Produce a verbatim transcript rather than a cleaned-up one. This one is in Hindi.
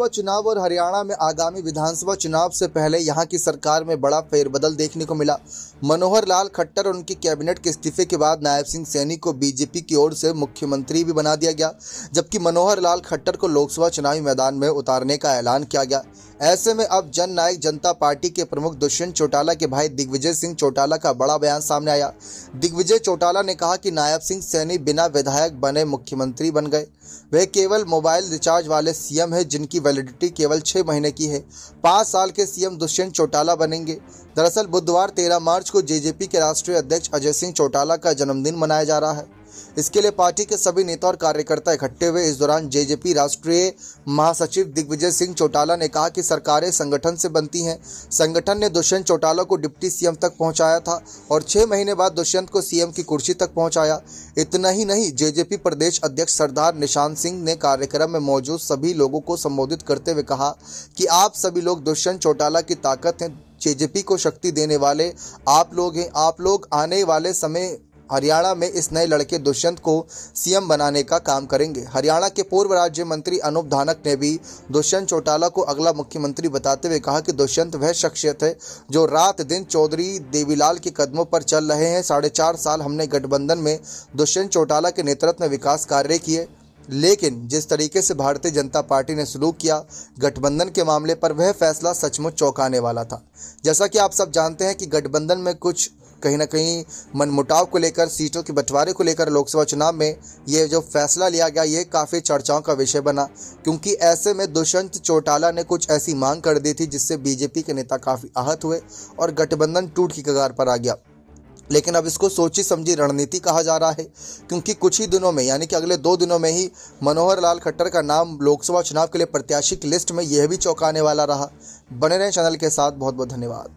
लोकसभा चुनाव और हरियाणा में आगामी विधानसभा चुनाव से पहले यहां की सरकार में बड़ा फेरबदल देखने को मिला। मनोहर लाल खट्टर और उनकी कैबिनेट के इस्तीफे के बाद नायब सिंह सैनी को बीजेपी की ओर से मुख्यमंत्री भी बना दिया गया, जबकि मनोहर लाल खट्टर को लोकसभा चुनावी मैदान में उतारने का ऐलान किया गया। ऐसे में अब जन नायक जनता पार्टी के प्रमुख दुष्यंत चौटाला के भाई दिग्विजय सिंह चौटाला का बड़ा बयान सामने आया। दिग्विजय चौटाला ने कहा कि नायब सिंह सैनी बिना विधायक बने मुख्यमंत्री बन गए। वे केवल मोबाइल रिचार्ज वाले सीएम हैं, जिनकी वैलिडिटी केवल छह महीने की है। पाँच साल के सीएम दुष्यंत चौटाला बनेंगे। दरअसल बुधवार तेरह मार्च को जेजेपी के राष्ट्रीय अध्यक्ष अजय सिंह चौटाला का जन्मदिन मनाया जा रहा है। इसके लिए पार्टी के सभी नेता और कार्यकर्ता इकट्ठे हुए। इस दौरान जेजेपी राष्ट्रीय महासचिव दिग्विजय सिंह चौटाला ने कहा कि सरकारें संगठन से बनती हैं। संगठन ने दुष्यंत चौटाला को डिप्टी सीएम तक पहुंचाया था और छह महीने बाद दुष्यंत को सीएम की कुर्सी तक पहुंचाया। इतना ही नहीं, जेजेपी प्रदेश अध्यक्ष सरदार निशांत सिंह ने कार्यक्रम में मौजूद सभी लोगों को संबोधित करते हुए कहा कि आप सभी लोग दुष्यंत चौटाला की ताकत हैं। जेजेपी को शक्ति देने वाले आप लोग हैं। आप लोग आने वाले समय हरियाणा में इस नए लड़के दुष्यंत को सीएम बनाने का काम करेंगे। हरियाणा के पूर्व राज्य मंत्री अनूप धानक ने भी दुष्यंत चौटाला को अगला मुख्यमंत्री बताते हुए कहा कि दुष्यंत वह शख्सियत है जो रात दिन चौधरी देवीलाल के कदमों पर चल रहे हैं। साढ़े चार साल हमने गठबंधन में दुष्यंत चौटाला के नेतृत्व में विकास कार्य किए, लेकिन जिस तरीके से भारतीय जनता पार्टी ने सलूक किया गठबंधन के मामले पर, वह फैसला सचमुच चौंकाने वाला था। जैसा कि आप सब जानते हैं कि गठबंधन में कुछ कहीं ना कहीं मनमुटाव को लेकर, सीटों के बंटवारे को लेकर लोकसभा चुनाव में ये जो फैसला लिया गया, ये काफ़ी चर्चाओं का विषय बना, क्योंकि ऐसे में दुष्यंत चौटाला ने कुछ ऐसी मांग कर दी थी जिससे बीजेपी के नेता काफ़ी आहत हुए और गठबंधन टूट की कगार पर आ गया। लेकिन अब इसको सोची समझी रणनीति कहा जा रहा है, क्योंकि कुछ ही दिनों में यानी कि अगले दो दिनों में ही मनोहर लाल खट्टर का नाम लोकसभा चुनाव के लिए प्रत्याशी की लिस्ट में यह भी चौंकाने वाला रहा। बने रहें चैनल के साथ। बहुत बहुत धन्यवाद।